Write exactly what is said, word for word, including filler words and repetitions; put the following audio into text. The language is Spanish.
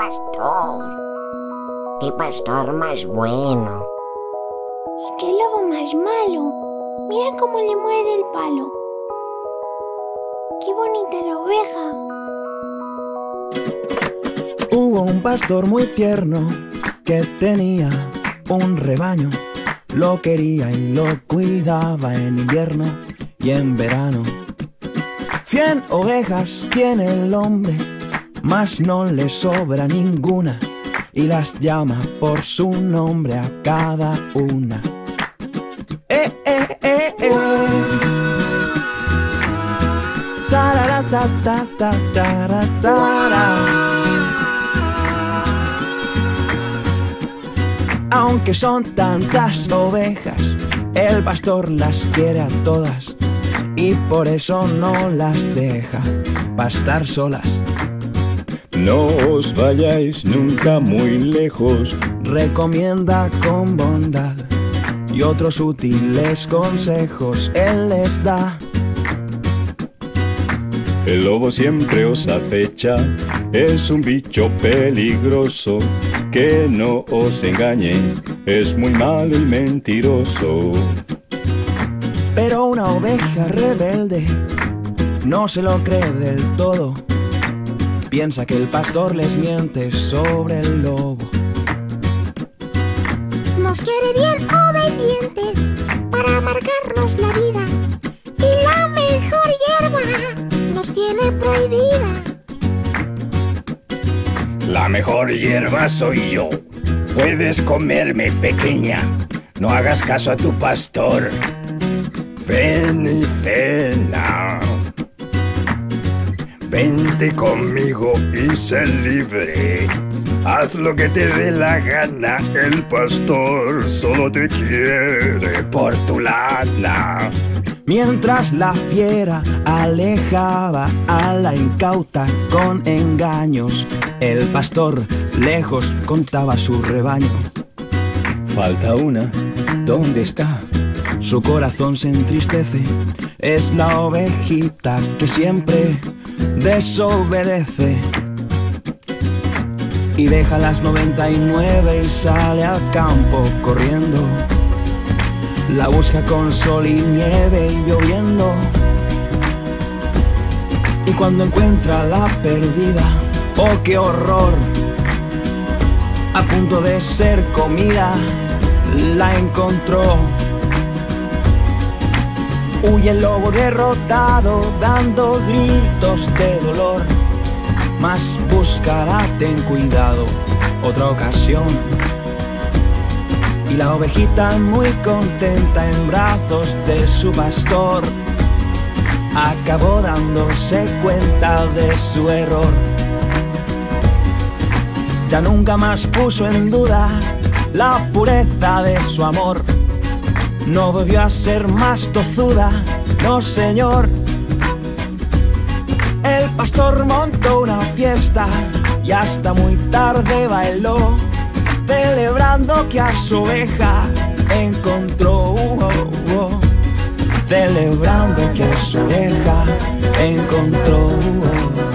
pastor. ¡Qué pastor más bueno! ¡Y qué lobo más malo! ¡Mira cómo le muerde el palo! ¡Qué bonita la oveja! Hubo un pastor muy tierno que tenía un rebaño. Lo quería y lo cuidaba en invierno y en verano. Cien ovejas tiene el hombre, mas no le sobra ninguna, y las llama por su nombre a cada una. ¡Eh, eh, eh, eh! ¡Tarara, ta, ta, ta, tarara, tarara! Aunque son tantas ovejas, el pastor las quiere a todas, y por eso no las deja pastar solas. No os vayáis nunca muy lejos, recomienda con bondad, y otros útiles consejos él les da. El lobo siempre os acecha, es un bicho peligroso, que no os engañe, es muy malo y mentiroso. Pero una oveja rebelde no se lo cree del todo, piensa que el pastor les miente sobre el lobo. Nos quiere bien obedientes para amargarnos la vida, y la mejor hierba nos tiene prohibida. La mejor hierba soy yo. Puedes comerme, pequeña. No hagas caso a tu pastor. Ven y cena. Vente conmigo y sé libre. Haz lo que te dé la gana. El pastor solo te quiere por tu lana. Mientras la fiera alejaba a la incauta con engaños, el pastor lejos contaba su rebaño. Falta una, ¿dónde está? Su corazón se entristece. Es la ovejita que siempre desobedece, y deja las noventa y nueve y sale al campo corriendo. La busca con sol y nieve y lloviendo, y cuando encuentra la perdida, ¡oh, qué horror! A punto de ser comida, la encontró. Huye el lobo derrotado, dando gritos de dolor, mas buscará, ten cuidado, otra ocasión. Y la ovejita muy contenta en brazos de su pastor acabó dándose cuenta de su error. Ya nunca más puso en duda la pureza de su amor. No volvió a ser más tozuda, no señor. El pastor montó una fiesta y hasta muy tarde bailó, celebrando que a su oveja encontró. Uh, uh, uh, celebrando que a su oveja encontró. Uh, uh.